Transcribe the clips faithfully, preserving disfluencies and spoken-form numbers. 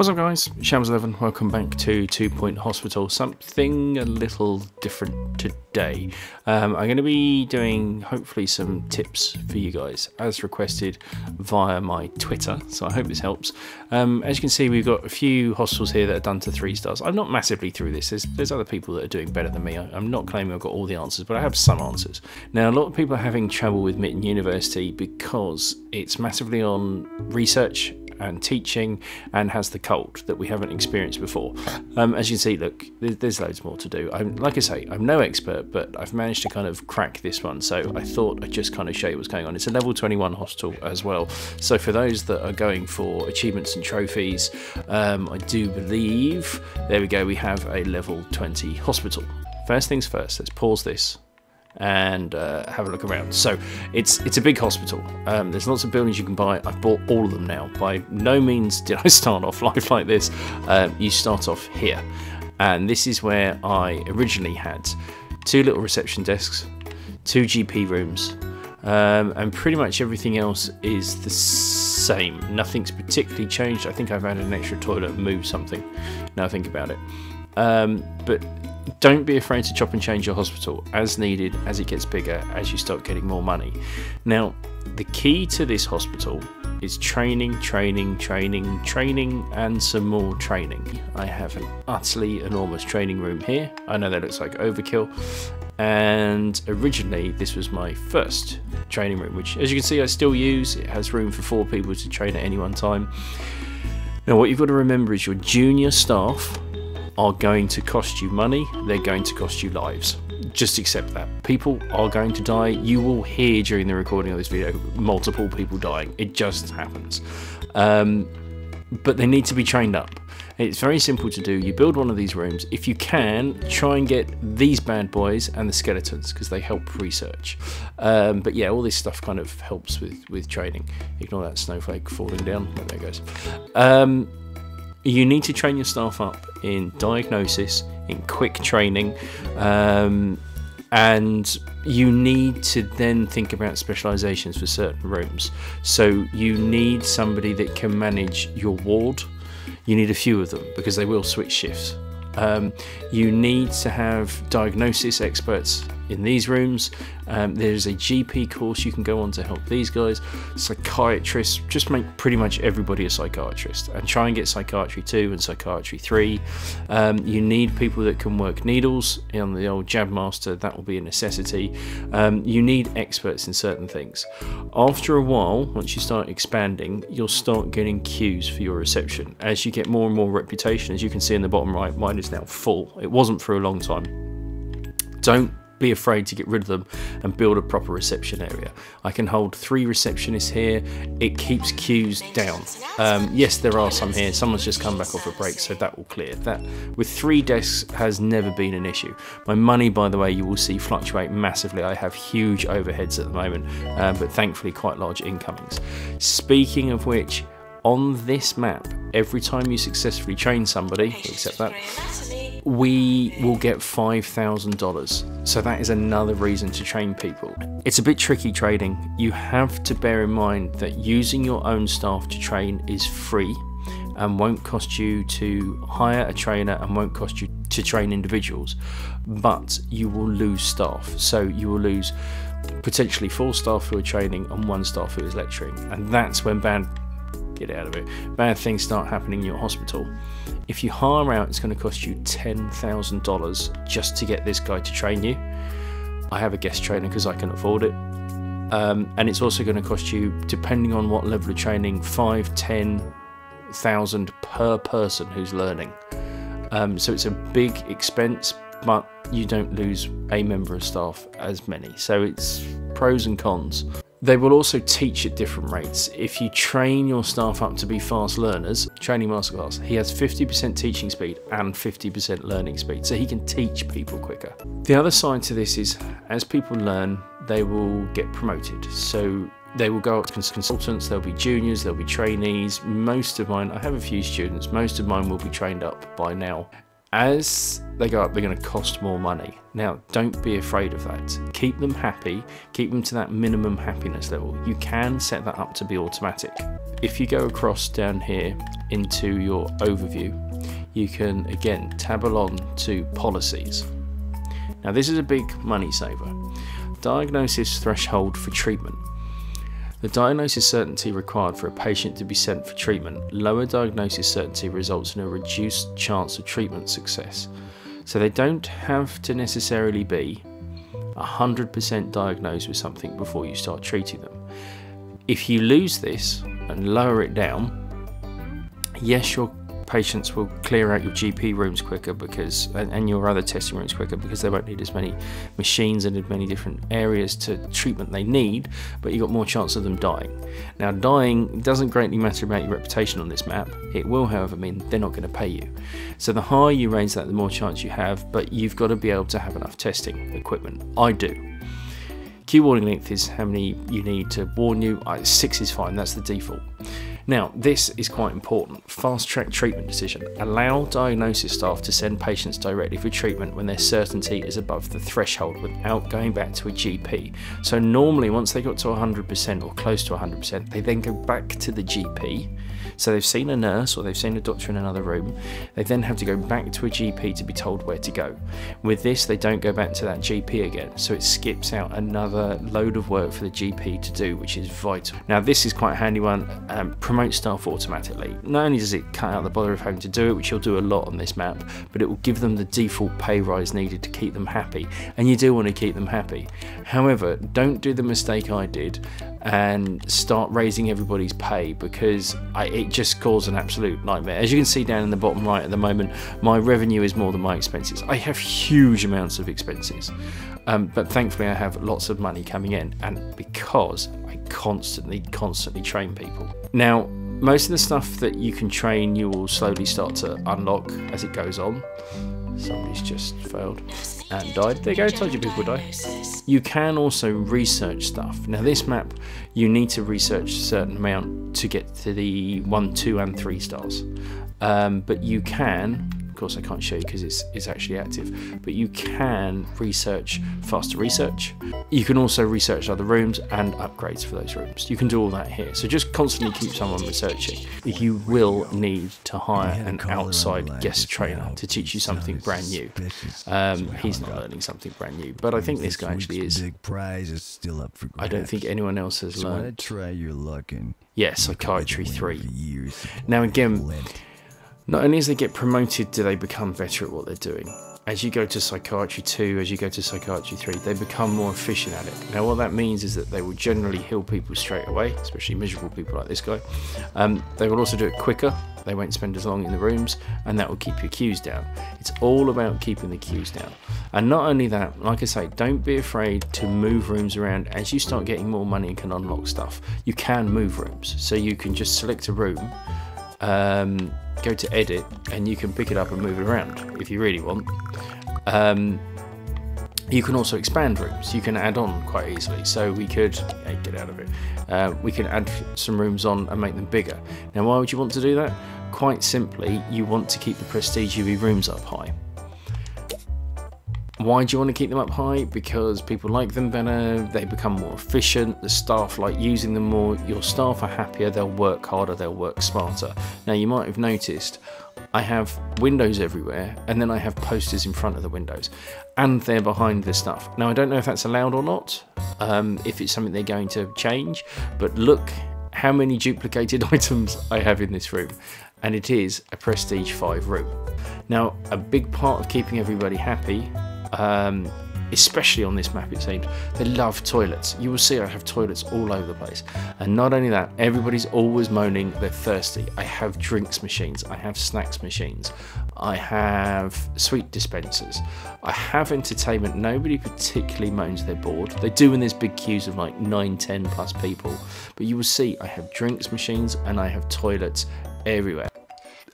What's up guys, Shams eleven, welcome back to Two Point Hospital. Something a little different today. Um, I'm going to be doing hopefully some tips for you guys as requested via my Twitter, so I hope this helps. Um, as you can see, we've got a few hospitals here that are done to three stars. I'm not massively through this, there's, there's other people that are doing better than me. I, I'm not claiming I've got all the answers, but I have some answers. Now, a lot of people are having trouble with Mitton University because it's massively on research and teaching and has the cult that we haven't experienced before. Um, as you can see, look, there's loads more to do. I'm, like I say, I'm no expert, but I've managed to kind of crack this one, so I thought I'd just kind of show you what's going on. It's a level twenty-one hospital as well, so for those that are going for achievements and trophies, um, I do believe, there we go, we have a level twenty hospital. First things first, let's pause this and uh, have a look around. So it's it's a big hospital. Um, there's lots of buildings you can buy. I've bought all of them now. By no means did I start off life like this. Um, you start off here, and this is where I originally had two little reception desks, two G P rooms, um, and pretty much everything else is the same. Nothing's particularly changed. I think I've added an extra toilet and moved something, now I think about it. Um, but don't be afraid to chop and change your hospital as needed, as it gets bigger, as you start getting more money. Now, the key to this hospital is training, training, training, training, and some more training. I have an utterly enormous training room here. I know that looks like overkill. And originally, this was my first training room, which, as you can see, I still use. It has room for four people to train at any one time. Now, what you've got to remember is your junior staff are going to cost you money, they're going to cost you lives. Just accept that. People are going to die. You will hear during the recording of this video multiple people dying. It just happens. Um, but they need to be trained up. It's very simple to do. You build one of these rooms. If you can, try and get these bad boys and the skeletons because they help research. Um, but yeah, all this stuff kind of helps with, with training. Ignore that snowflake falling down. Oh, there it goes. Um, You need to train your staff up in diagnosis, in quick training, um, and you need to then think about specializations for certain rooms. So you need somebody that can manage your ward. You need a few of them because they will switch shifts. Um, you need to have diagnosis experts in these rooms. Um, there's a G P course you can go on to help these guys. Psychiatrists, just make pretty much everybody a psychiatrist and try and get psychiatry two and psychiatry three. Um, you need people that can work needles on the old jab master. That will be a necessity. Um, you need experts in certain things. After a while, once you start expanding, you'll start getting queues for your reception. As you get more and more reputation, as you can see in the bottom right, mine is now full. It wasn't for a long time. Don't be afraid to get rid of them and build a proper reception area. I can hold three receptionists here. It keeps queues down. Um, yes, there are some here. Someone's just come back off a break, so that will clear. That with three desks has never been an issue. My money, by the way, you will see fluctuate massively. I have huge overheads at the moment, uh, but thankfully quite large incomings. Speaking of which, on this map, every time you successfully train somebody, except that, we will get five thousand dollars. So that is another reason to train people. It's a bit tricky trading. You have to bear in mind that using your own staff to train is free and won't cost you to hire a trainer and won't cost you to train individuals, but you will lose staff. So you will lose potentially four staff who are training and one staff who is lecturing. And that's when bad Get out of it. Bad things start happening in your hospital. If you hire out, it's going to cost you ten thousand dollars just to get this guy to train you. I have a guest trainer because I can afford it. Um, and it's also going to cost you, depending on what level of training, five, ten thousand per person who's learning. Um, so it's a big expense, but you don't lose a member of staff as many. So it's pros and cons. They will also teach at different rates. If you train your staff up to be fast learners, training masterclass, he has fifty percent teaching speed and fifty percent learning speed, so he can teach people quicker. The other side to this is, as people learn, they will get promoted. So they will go up to consultants, there'll be juniors, there'll be trainees. Most of mine, I have a few students, most of mine will be trained up by now. as they go up, they're going to cost more money. Now, don't be afraid of that. Keep them happy, keep them to that minimum happiness level. You can set that up to be automatic. If you go across down here into your overview, you can again tab along to policies. Now, this is a big money saver. Diagnosis threshold for treatment. The diagnosis certainty required for a patient to be sent for treatment. Lower diagnosis certainty results in a reduced chance of treatment success. So they don't have to necessarily be one hundred percent diagnosed with something before you start treating them. If you lose this and lower it down, yes, your patients will clear out your G P rooms quicker because, and, and your other testing rooms quicker, because they won't need as many machines and as many different areas to treatment they need, but you've got more chance of them dying. Now, dying doesn't greatly matter about your reputation on this map. It will, however, mean they're not going to pay you. So the higher you raise that, the more chance you have, but you've got to be able to have enough testing equipment. I do. Queue warning length is how many you need to warn you. I, six is fine, that's the default. Now, this is quite important. Fast track treatment decision. Allow diagnosis staff to send patients directly for treatment when their certainty is above the threshold without going back to a G P. So normally once they got to one hundred percent or close to one hundred percent, they then go back to the G P. So they've seen a nurse or they've seen a doctor in another room. They then have to go back to a G P to be told where to go. With this, they don't go back to that G P again. So it skips out another load of work for the G P to do, which is vital. Now, this is quite a handy one. Um, promote staff automatically. Not only does it cut out the bother of having to do it, which you'll do a lot on this map, but it will give them the default pay rise needed to keep them happy, and you do want to keep them happy. However, don't do the mistake I did and start raising everybody's pay, because I, it just caused an absolute nightmare. As you can see down in the bottom right at the moment, my revenue is more than my expenses. I have huge amounts of expenses, um, but thankfully I have lots of money coming in, and because I constantly, constantly train people. Now, most of the stuff that you can train, you will slowly start to unlock as it goes on. Somebody's just failed and died. There you go, told you people die. You can also research stuff. Now, this map, you need to research a certain amount to get to the one, two, and three stars. Um, but you can, of course I can't show you because it's, it's actually active, but you can research faster research. You can also research other rooms and upgrades for those rooms. You can do all that here. So just constantly keep someone researching. You will need to hire an outside guest trainer to teach you something brand new. Um, he's not learning something brand new, but I think this guy actually is. I don't think anyone else has learned. Yeah, psychiatry three. Now again, not only as they get promoted, do they become better at what they're doing. As you go to psychiatry two, as you go to psychiatry three, they become more efficient at it. Now, what that means is that they will generally heal people straight away, especially miserable people like this guy. Um, they will also do it quicker. They won't spend as long in the rooms, and that will keep your queues down. It's all about keeping the queues down. And not only that, like I say, don't be afraid to move rooms around. As you start getting more money and can unlock stuff, you can move rooms. So you can just select a room, um, go to edit, and you can pick it up and move it around if you really want. Um, you can also expand rooms. You can add on quite easily. So we could, yeah, get out of it. Uh, we can add some rooms on and make them bigger. Now, why would you want to do that? Quite simply, you want to keep the prestige of your rooms up high. Why do you want to keep them up high? Because people like them better, they become more efficient, the staff like using them more, your staff are happier, they'll work harder, they'll work smarter. Now, you might have noticed I have windows everywhere, and then I have posters in front of the windows, and they're behind the stuff. Now, I don't know if that's allowed or not, um, if it's something they're going to change, but look how many duplicated items I have in this room. And it is a Prestige five room. Now, a big part of keeping everybody happy, Um, especially on this map, it seems, they love toilets. You will see I have toilets all over the place. And not only that, everybody's always moaning they're thirsty. I have drinks machines, I have snacks machines, I have sweet dispensers, I have entertainment. Nobody particularly moans they're bored. They do in these big queues of like nine, ten plus people. But you will see I have drinks machines and I have toilets everywhere.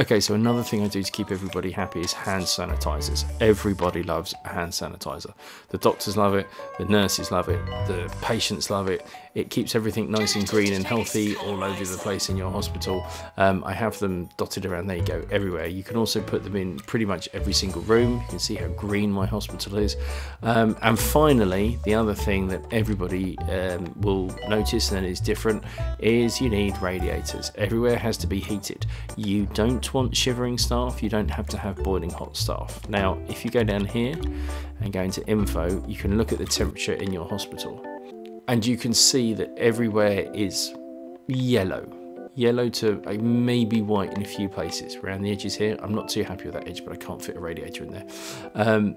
Okay, so another thing I do to keep everybody happy is hand sanitizers. Everybody loves a hand sanitizer. The doctors love it, the nurses love it, the patients love it. It keeps everything nice and green and healthy all over the place in your hospital. Um, I have them dotted around, there you go, everywhere. You can also put them in pretty much every single room. You can see how green my hospital is. Um, and finally, the other thing that everybody um, will notice and is different is you need radiators. Everywhere has to be heated. You don't want shivering staff, you don't have to have boiling hot staff. Now, if you go down here and go into info, you can look at the temperature in your hospital and you can see that everywhere is yellow. Yellow to maybe white in a few places. Around the edges here, I'm not too happy with that edge, but I can't fit a radiator in there. Um,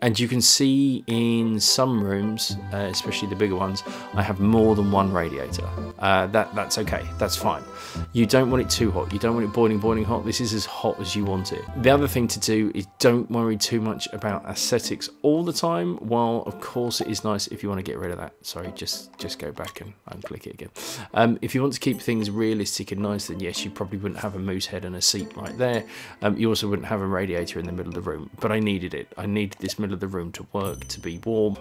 and you can see in some rooms, uh, especially the bigger ones, I have more than one radiator. Uh, that, that's okay, that's fine. You don't want it too hot, you don't want it boiling, boiling hot. This is as hot as you want it. The other thing to do is don't worry too much about aesthetics all the time, while of course it is nice if you want to get rid of that. Sorry, just, just go back and unclick it again. Um, if you want to keep things realistic and nice, then yes, you probably wouldn't have a moose head and a seat right there. Um, you also wouldn't have a radiator in the middle of the room, but I needed it. I needed this middle of the room to work, to be warm.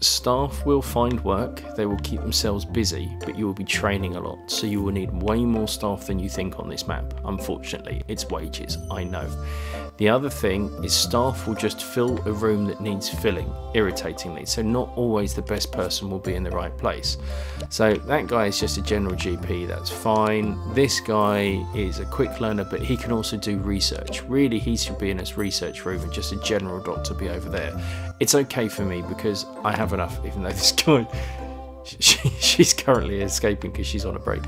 Staff will find work, they will keep themselves busy, but you will be training a lot, so you will need way more staff than you think on this map. Unfortunately, it's wages, I know. The other thing is staff will just fill a room that needs filling, irritatingly, so not always the best person will be in the right place. So that guy is just a general G P, that's fine. This guy is a quick learner, but he can also do research. Really, he should be in his research room and just a general doctor be over there. It's okay for me because I have enough, even though this guy... She, she's currently escaping because she's on a break.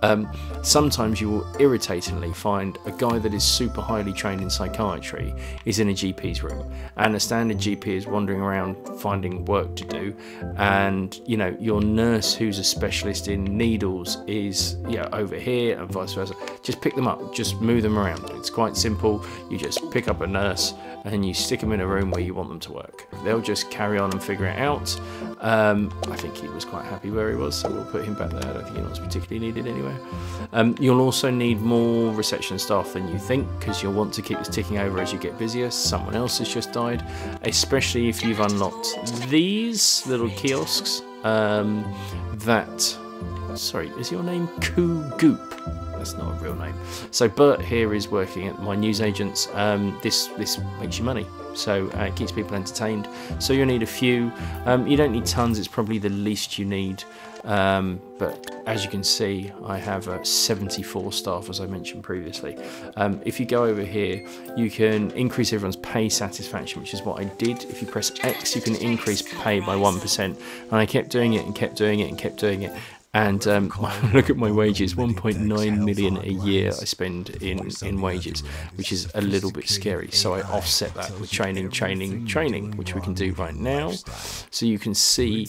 Um, sometimes you will irritatingly find a guy that is super highly trained in psychiatry is in a G P's room, and a standard G P is wandering around finding work to do, and you know, your nurse who's a specialist in needles is yeah over here, and vice versa. Just pick them up, just move them around. It's quite simple. You just pick up a nurse and you stick them in a room where you want them to work. They'll just carry on and figure it out. Um, I think he was quite happy where he was, so we'll put him back there. I don't think he was particularly needed anywhere. Um, you'll also need more reception staff than you think, because you'll want to keep this ticking over as you get busier. Someone else has just died, especially if you've unlocked these little kiosks. Um, that, sorry, is your name Coo Goop? That's not a real name. So Bert here is working at my newsagent's. Um, this, this makes you money. So uh, it keeps people entertained. So you'll need a few. Um, you don't need tons. It's probably the least you need. Um, but as you can see, I have uh, seventy-four staff, as I mentioned previously. Um, if you go over here, you can increase everyone's pay satisfaction, which is what I did. If you press X, you can increase pay by one percent. And I kept doing it and kept doing it and kept doing it. And um, look at my wages, one point nine million a year I spend in, in wages, which is a little bit scary. So I offset that with training, training, training, which we can do right now. So you can see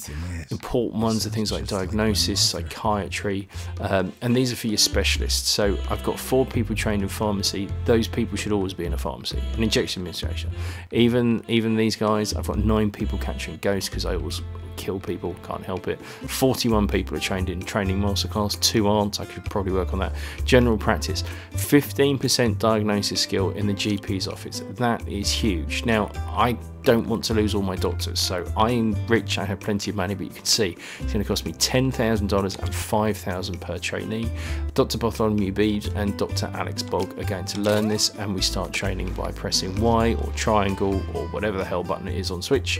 important ones are things like diagnosis, psychiatry, um, and these are for your specialists. So I've got four people trained in pharmacy. Those people should always be in a pharmacy, an injection administration. Even, even these guys, I've got nine people capturing ghosts because I always kill people, can't help it. forty-one people are trained in training masterclass, two aren't, I could probably work on that. General practice, fifteen percent diagnosis skill in the G P's office, that is huge. Now, I don't want to lose all my doctors, so I'm rich, I have plenty of money, but you can see it's going to cost me ten thousand dollars and five thousand dollars per trainee. Doctor Bartholomew Beebs and Doctor Alex Bogg are going to learn this, and we start training by pressing Y or triangle or whatever the hell button it is on Switch,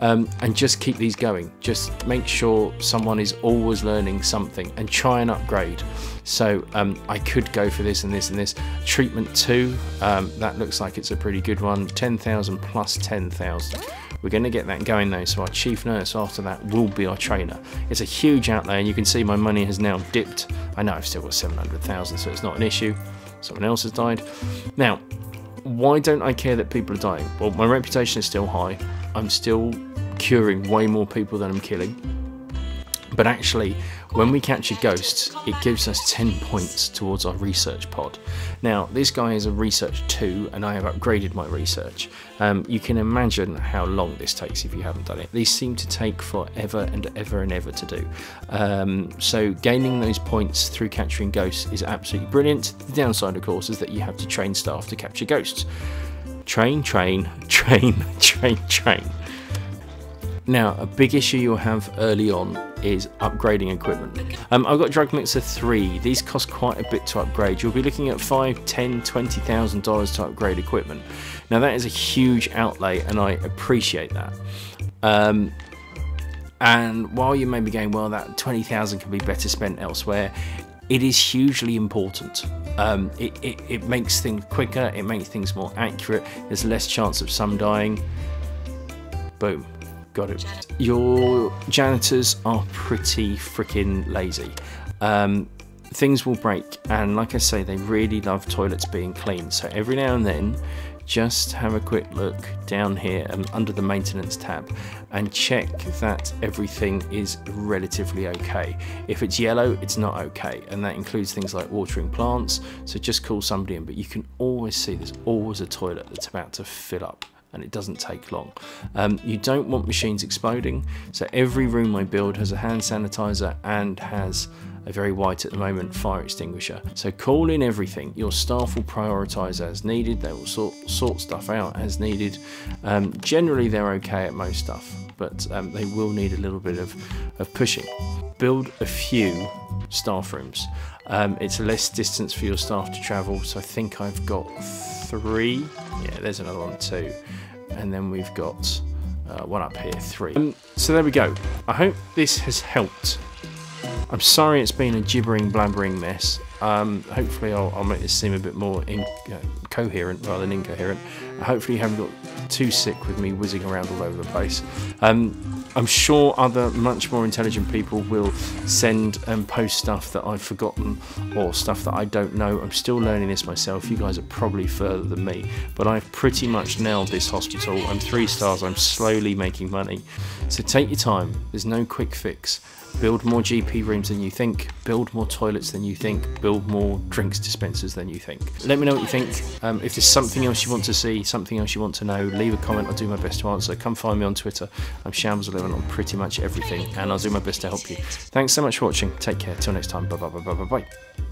um, and just keep these going. Just make sure someone is always learning something and try and upgrade. So um, I could go for this and this and this. Treatment two, um, that looks like it's a pretty good one. ten thousand plus ten thousand. We're going to get that going though, so our chief nurse after that will be our trainer. It's a huge outlay, and you can see my money has now dipped. I know I've still got seven hundred thousand, so it's not an issue. Someone else has died. Now, why don't I care that people are dying? Well, my reputation is still high. I'm still curing way more people than I'm killing. But actually, When we catch a ghost, it gives us ten points towards our research pod. Now, this guy is a research two, and I have upgraded my research. Um, you can imagine how long this takes if you haven't done it. These seem to take forever and ever and ever to do. Um, so gaining those points through capturing ghosts is absolutely brilliant. The downside, of course, is that you have to train staff to capture ghosts. Train, train, train, train, train. Now, a big issue you'll have early on is upgrading equipment. Um, I've got Drug Mixer three. These cost quite a bit to upgrade. You'll be looking at five, ten, twenty thousand dollars to upgrade equipment. Now, that is a huge outlay, and I appreciate that. Um, and while you may be going, well, that twenty thousand can be better spent elsewhere, it is hugely important. Um, it, it, it makes things quicker. It makes things more accurate. There's less chance of some dying. Boom. Got it. Your janitors are pretty freaking lazy. Um, things will break, and like I say, they really love toilets being cleaned. So every now and then, just have a quick look down here um, under the maintenance tab and check that everything is relatively okay. If it's yellow, it's not okay, and that includes things like watering plants. So just call somebody in, but you can always see there's always a toilet that's about to fill up, and it doesn't take long. Um, you don't want machines exploding, so every room I build has a hand sanitizer and has a very white at the moment fire extinguisher. So call in everything. Your staff will prioritize as needed. They will sort, sort stuff out as needed. Um, generally they're okay at most stuff, but um, they will need a little bit of, of pushing. Build a few staff rooms. Um, it's less distance for your staff to travel, so I think I've got three. Yeah, there's another one too. And then we've got uh, one up here, three. Um, so there we go. I hope this has helped. I'm sorry it's been a gibbering, blabbering mess. Um, hopefully I'll, I'll make this seem a bit more in, uh, coherent rather than incoherent. Hopefully you haven't got too sick with me whizzing around all over the place. Um, I'm sure other much more intelligent people will send and post stuff that I've forgotten or stuff that I don't know. I'm still learning this myself. You guys are probably further than me, but I've pretty much nailed this hospital. I'm three stars. I'm slowly making money. So take your time. There's no quick fix. Build more G P rooms than you think. Build more toilets than you think. Build more drinks dispensers than you think. Let me know what you think. Um, if there's something else you want to see, something else you want to know, leave a comment. I'll do my best to answer. Come find me on Twitter. I'm Shams eleven on pretty much everything, and I'll do my best to help you. Thanks so much for watching. Take care. Till next time. Bye bye bye bye bye bye.